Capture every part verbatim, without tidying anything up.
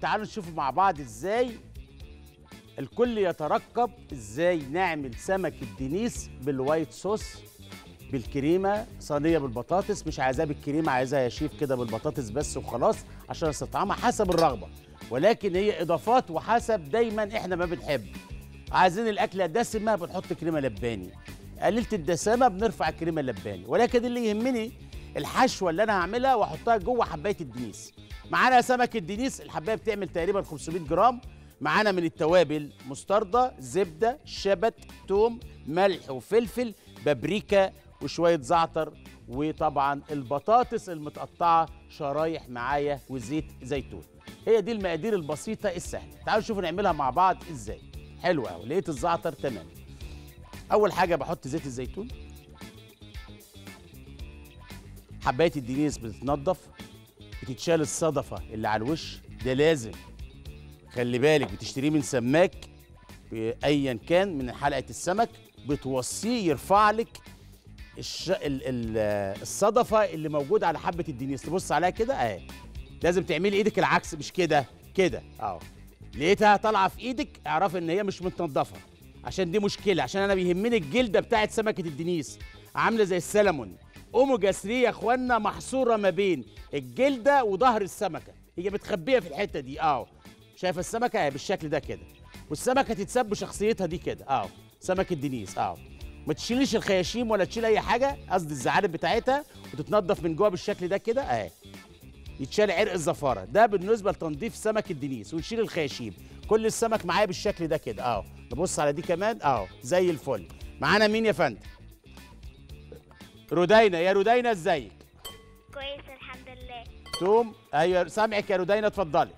تعالوا نشوف مع بعض ازاي الكل يترقب ازاي نعمل سمكة دنيس بالوايت صوص بالكريمة، صينية بالبطاطس، مش عايزاها بالكريمة، عايزاها يا شيف كده بالبطاطس بس وخلاص عشان استطعمها حسب الرغبة، ولكن هي إضافات وحسب دايما احنا ما بنحب. عايزين الأكلة دسمة بنحط كريمة لباني، قللت الدسامة بنرفع كريمة لباني، ولكن اللي يهمني الحشوة اللي أنا هعملها وأحطها جوه حباية الدنيس. معانا سمكة دنيس، الحباية بتعمل تقريبا خمسمية جرام. معانا من التوابل مستردة، زبدة، شبت، توم، ملح وفلفل، بابريكا وشوية زعتر، وطبعا البطاطس المتقطعة شرايح معايا وزيت زيتون. هي دي المقادير البسيطة السهلة. تعالوا نشوف نعملها مع بعض ازاي. حلو قوي، لقيت الزعتر تمام. أول حاجة بحط زيت الزيتون. حباية الدنيس بتتنضف، بتتشال الصدفة اللي على الوش، ده لازم خلي بالك، بتشتريه من سماك ايا كان من حلقة السمك، بتوصيه يرفع لك الش... ال... ال... الصدفة اللي موجودة على حبة الدنيس، تبص عليها كده اهي، لازم تعملي ايدك العكس مش كده كده اهو. لقيتها طالعة في ايدك اعرفي ان هي مش متنضفة، عشان دي مشكلة، عشان انا بيهمني الجلدة بتاعت سمكة الدنيس، عاملة زي السلمون، اوميجا ثلاثة يا اخوانا محصورة ما بين الجلدة وظهر السمكة، هي متخبية في الحتة دي اهو. شايفه السمكه اهي بالشكل ده كده، والسمكه تتساب بشخصيتها دي كده اهو، سمكه دنيس اهو. ما تشيليش الخياشيم ولا تشيل اي حاجه، قصدي الزعانف بتاعتها، وتتنضف من جوه بالشكل ده كده اهي، يتشال عرق الزفاره. ده بالنسبه لتنظيف سمك الدنيس، ونشيل الخياشيم. كل السمك معايا بالشكل ده كده اهو، نبص على دي كمان اهو زي الفل. معانا مين يا فندم؟ رودينا. يا رودينا ازيك؟ كويس الحمد لله. توم. ايوه سامعك يا رودينا، اتفضلي.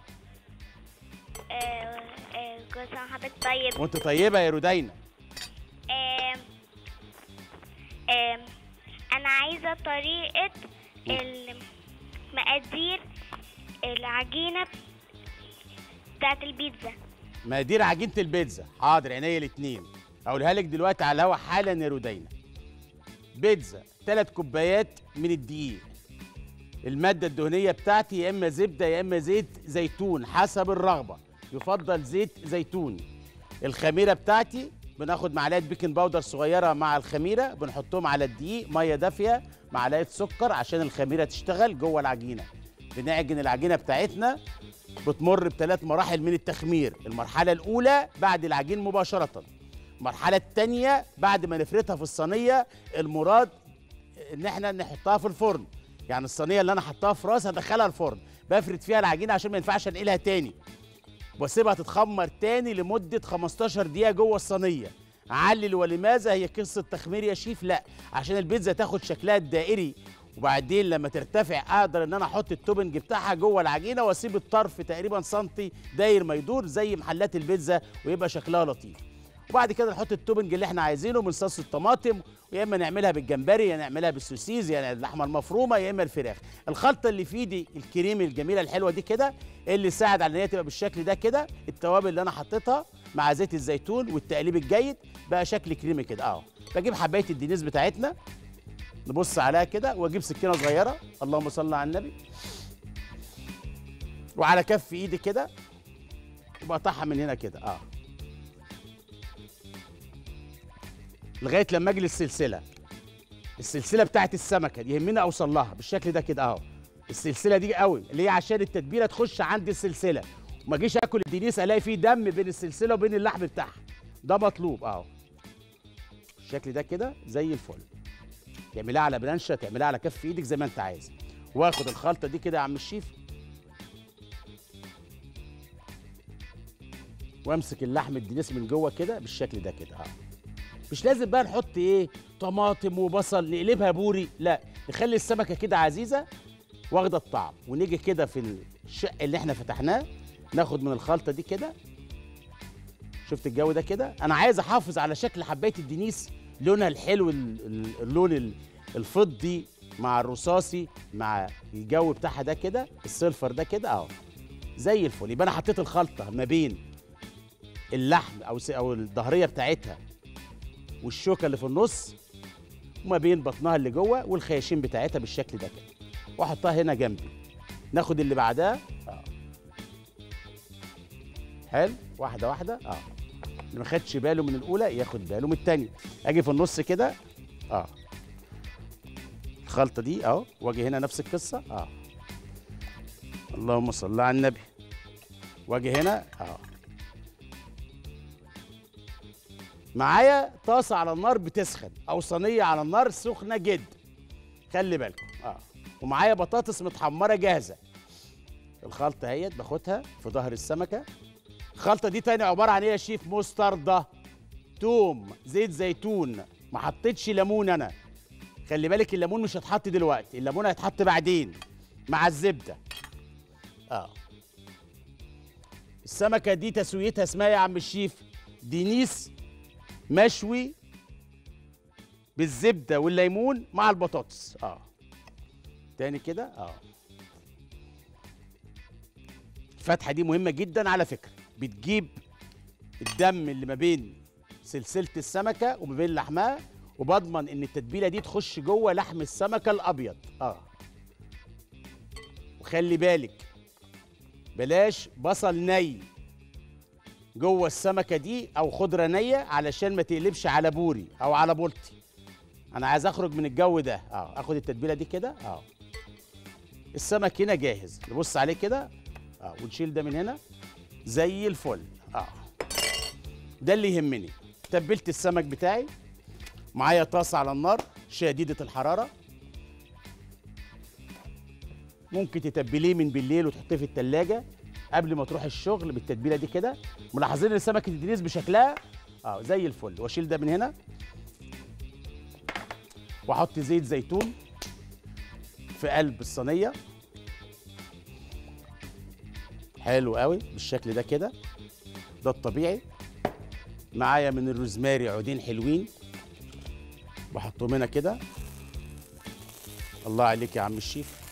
كل سنة وحضرتك طيب. وانت طيبة يا رودينا. آم آم أنا عايزة طريقة مقادير العجينة بتاعت البيتزا. مقادير عجينة البيتزا، حاضر، عينيا الاتنين. هقولها لك دلوقتي على الهوا حالا يا رودينا. بيتزا ثلاث كوبايات من الدقيق. المادة الدهنية بتاعتي يا إما زبدة يا إما زيت زيتون حسب الرغبة، يفضل زيت زيتون. الخميرة بتاعتي بناخد معلقة بيكنج باودر صغيرة مع الخميرة، بنحطهم على الدقيق، مية دافية، معلقة سكر عشان الخميرة تشتغل جوه العجينة. بنعجن العجينة بتاعتنا، بتمر بثلاث مراحل من التخمير. المرحلة الأولى بعد العجين مباشرة. المرحلة الثانية بعد ما نفردها في الصينية، المراد إن احنا نحطها في الفرن. يعني الصينية اللي أنا حطها في راس هدخلها الفرن، بفرد فيها العجينة عشان ما ينفعش أنقلها تاني. واسيبها تتخمر تاني لمده خمستاشر دقيقه جوه الصينيه. علل ولماذا؟ هي قصه تخمير يا شيف؟ لا، عشان البيتزا تاخد شكلها الدائري، وبعدين لما ترتفع اقدر ان انا احط التوبنج بتاعها جوه العجينه، واسيب الطرف تقريبا سنتي داير ما يدور زي محلات البيتزا، ويبقى شكلها لطيف. وبعد كده نحط التوبنج اللي احنا عايزينه من صوص الطماطم، ويا اما نعملها بالجمبري، يا نعملها بالسوسيز، يا اللحمه المفرومه، يا اما الفراخ. الخلطه اللي في ايدي الكريمه الجميله الحلوه دي كده، اللي ساعد على ان هي تبقى بالشكل ده كده. التوابل اللي انا حطيتها مع زيت الزيتون والتقليب الجيد، بقى شكل كريمي كده اهو. بجيب حبايه الدنيس بتاعتنا، نبص عليها كده، واجيب سكينه صغيره، اللهم صل على النبي، وعلى كف ايدي كده، وبقطعها من هنا كده اه لغايه لما اجي للسلسله. السلسله بتاعت السمكه دي يهمني اوصل لها بالشكل ده كده اهو. السلسله دي قوي ليه؟ عشان التتبيله تخش عند السلسله، وما اجيش اكل الدنيس الاقي فيه دم بين السلسله وبين اللحم بتاعها، ده مطلوب اهو. بالشكل ده كده زي الفل. تعملها على برانشه، تعملها على كف ايدك زي ما انت عايز. واخد الخلطه دي كده يا عم الشيف، وامسك اللحم الدنيس من جوه كده بالشكل ده كده اهو. مش لازم بقى نحط ايه طماطم وبصل نقلبها بوري، لا، نخلي السمكه كده عزيزه واخده الطعم. ونيجي كده في الشق اللي احنا فتحناه، ناخد من الخلطه دي كده. شفت الجو ده كده؟ انا عايز احافظ على شكل حبايه الدنيس، لونها الحلو، اللون الفضي مع الرصاصي مع الجو بتاعها ده كده، السيلفر ده كده اهو زي الفل. يبقى انا حطيت الخلطه ما بين اللحم او او الظهريه بتاعتها والشوكه اللي في النص، وما بين بطنها اللي جوه والخياشيم بتاعتها بالشكل ده كده، واحطها هنا جنبي. ناخد اللي بعدها حلو، واحده واحده. اه اللي ما خدش باله من الاولى ياخد باله من الثانيه. اجي في النص كده، اه الخلطه دي اهو، واجي هنا نفس القصه، اه اللهم صل على النبي، واجي هنا اه معايا طاسه على النار بتسخن او صينيه على النار سخنه جدا، خلي بالكم. اه ومعايا بطاطس متحمره جاهزه، الخلطه اهيت باخدها في ظهر السمكه. الخلطه دي تاني عباره عن ايه يا شيف؟ مستردة، توم، زيت زيتون، ما حطيتش ليمون انا، خلي بالك الليمون مش هيتحط دلوقتي، الليمون هيتحط بعدين مع الزبده. اه السمكه دي تسويتها اسمها يا عم الشيف؟ دنيس مشوي بالزبده والليمون مع البطاطس. اه تاني كده، اه الفتحه دي مهمه جدا على فكره، بتجيب الدم اللي ما بين سلسله السمكه وما بين لحمها، وبضمن ان التتبيله دي تخش جوه لحم السمكه الابيض. اه وخلي بالك بلاش بصل ني جوه السمكه دي او خضره نيه، علشان ما تقلبش على بوري او على بولتي، انا عايز اخرج من الجو ده. اه اخد التتبيله دي كده، اه السمك هنا جاهز، نبص عليه كده، اه ونشيل ده من هنا زي الفل. اه ده اللي يهمني. تبلت السمك بتاعي، معايا طاسه على النار شديده الحراره، ممكن تتبليه من بالليل وتحطيه في التلاجة قبل ما تروح الشغل بالتتبيله دي كده. ملاحظين ان سمكه الدنيس بشكلها اه زي الفل. واشيل ده من هنا واحط زيت زيتون في قلب الصينيه، حلو قوي بالشكل ده كده، ده الطبيعي. معايا من الروزماري عودين حلوين، بحطهم هنا كده. الله عليك يا عم الشيف.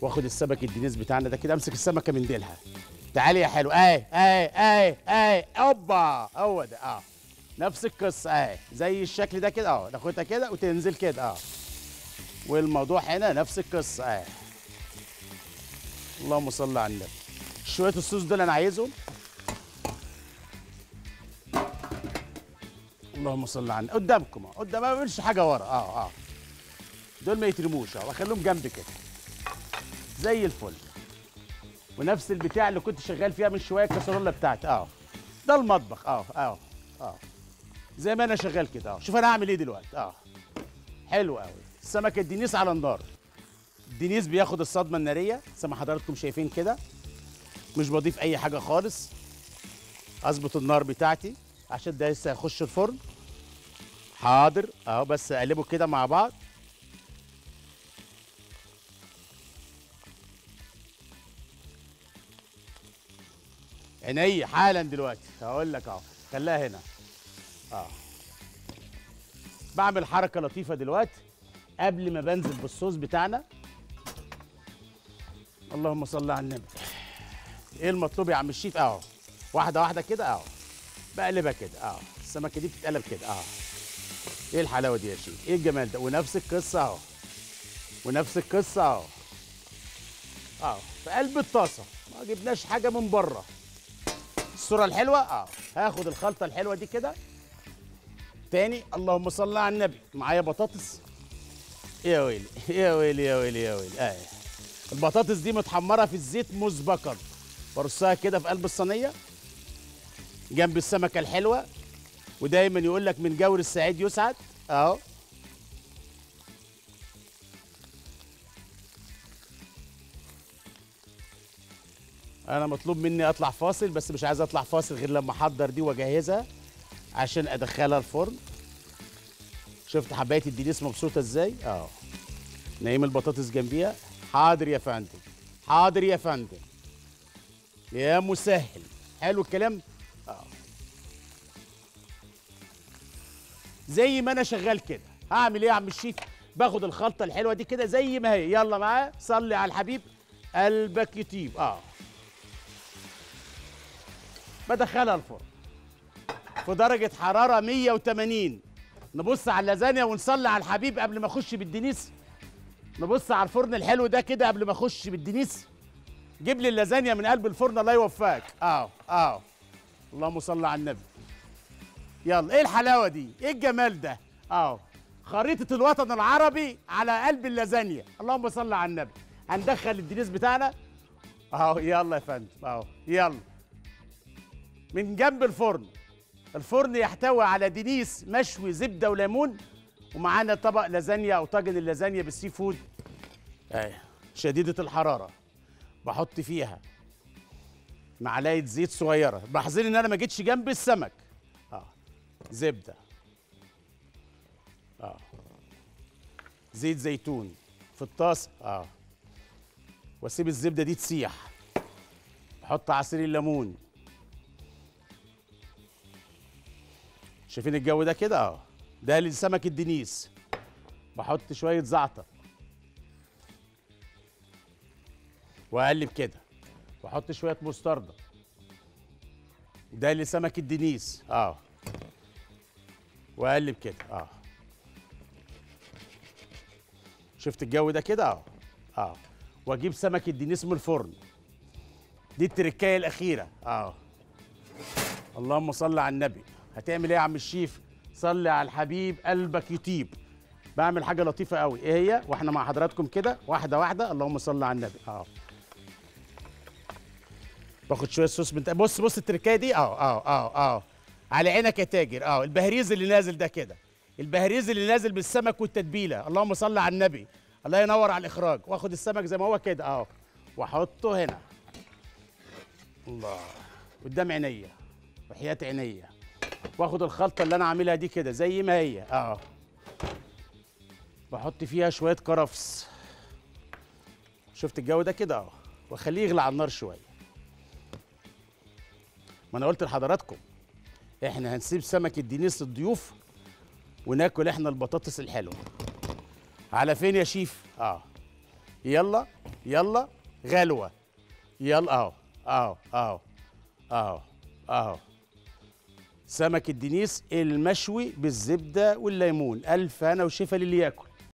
واخد السمك الدنيس بتاعنا ده كده، امسك السمكه من ديلها، تعالي يا حلو، اهي اهي اهي اهي، اوبا هو ده. اه نفس القصه اهي زي الشكل ده كده، اه ناخدها كده وتنزل كده، اه والموضوع هنا نفس القصه اهي. اللهم صل على النبي. شويه الصوص دول انا عايزهم، اللهم صل على النبي، قدامكم اهو، قدام ما بعملش حاجه ورا. اه اه دول ما يترموش، اه واخليهم جنب كده زي الفل. ونفس البتاع اللي كنت شغال فيها من شويه الكاسرولة بتاعتي، اه ده المطبخ، اه اه اه زي ما انا شغال كده. اه شوف انا هعمل ايه دلوقتي. اه حلو قوي. السمكه الدنيس على النار، الدنيس بياخد الصدمه الناريه زي ما حضراتكم شايفين كده، مش بضيف اي حاجه خالص، اظبط النار بتاعتي عشان ده لسه هيخش الفرن. حاضر اهو، بس اقلبه كده مع بعض. عينيا حالا دلوقتي هقول لك اهو، خليها هنا. اه بعمل حركه لطيفه دلوقتي قبل ما بنزل بالصوص بتاعنا. اللهم صل على النبي. ايه المطلوب يا عم الشيف؟ اهو واحده واحده كده، اهو بقلبها كده، اهو السمكه دي بتتقلب كده، اهو. ايه الحلاوه دي يا شيف؟ ايه الجمال ده؟ ونفس القصه اهو، ونفس القصه اهو، اهو في قلب الطاسه، ما جبناش حاجه من بره. الصوره الحلوه، اه هاخد الخلطه الحلوه دي كده تاني. اللهم صل على النبي. معايا بطاطس، يا ويلي يا ويلي يا ويلي يا ويلي. آه. البطاطس دي متحمره في الزيت مسبقا، برصها كده في قلب الصينيه جنب السمكه الحلوه. ودايما يقول لك من جور السعيد يسعد، اهو انا مطلوب مني اطلع فاصل، بس مش عايز اطلع فاصل غير لما احضر دي واجهزها عشان ادخلها الفرن. شفت حبايه الدنيس مبسوطه ازاي؟ اه نايم البطاطس جنبيها. حاضر يا فندم، حاضر يا فندم، يا مسهل. حلو الكلام. اه زي ما انا شغال كده هعمل ايه يا عم الشيف؟ باخد الخلطه الحلوه دي كده زي ما هي، يلا معايا صلي على الحبيب قلبك يطيب. اه بدخلها الفرن في درجة حرارة مية وتمانين. نبص على اللازانيا ونصلي على الحبيب قبل ما اخش بالدنيس. نبص على الفرن الحلو ده كده قبل ما اخش بالدنيس. جيب لي اللازانيا من قلب الفرن، الله يوفقك. اه اه اللهم صل على النبي. يلا ايه الحلاوه دي؟ ايه الجمال ده؟ اهو خريطه الوطن العربي على قلب اللازانيا، اللهم صل على النبي. هندخل الدنيس بتاعنا اهو. يلا يا فندم اهو، يلا من جنب الفرن. الفرن يحتوي على دنيس مشوي زبده وليمون، ومعانا طبق لازانيا او طاجن اللازانيا بالسي فود شديده الحراره. بحط فيها معلقه زيت صغيره، بحذر ان انا ما جيتش جنب السمك. اه زبده، اه زيت زيتون في الطاسه، اه واسيب الزبده دي تسيح. بحط عصير الليمون، شايفين الجو ده كده اهو، ده لسمك الدنيس. بحط شويه زعتر واقلب كده، واحط شويه مستردة، ده لسمك الدنيس اه، واقلب كده اه. شفت الجو ده كده اهو اه. واجيب سمك الدنيس من الفرن، دي التركايه الاخيره اه. اللهم صل على النبي. هتعمل ايه يا عم الشيف؟ صلي على الحبيب قلبك يطيب. بعمل حاجه لطيفه قوي، ايه هي؟ واحنا مع حضراتكم كده واحده واحده. اللهم صل على النبي اه. باخد شويه صوص بنت... بص بص التركايه دي اهو اهو اهو اهو على عينك يا تاجر اهو. البهريز اللي نازل ده كده، البهريز اللي نازل بالسمك والتتبيله. اللهم صل على النبي. الله ينور على الاخراج. واخد السمك زي ما هو كده اهو، واحطه هنا الله قدام عينيا وحياه عينيا. واخد الخلطه اللي انا عاملها دي كده زي ما هي اهو، بحط فيها شويه كرفس. شفت الجو ده كده اهو، واخليه يغلي على النار شويه. ما انا قلت لحضراتكم احنا هنسيب سمك الدنيس للضيوف وناكل احنا البطاطس الحلوه. على فين يا شيف؟ اه يلا يلا غلوه، يلا اهو اهو اهو اهو اهو. سمك الدنيس المشوي بالزبده والليمون، الف هنا وشفا للي ياكل.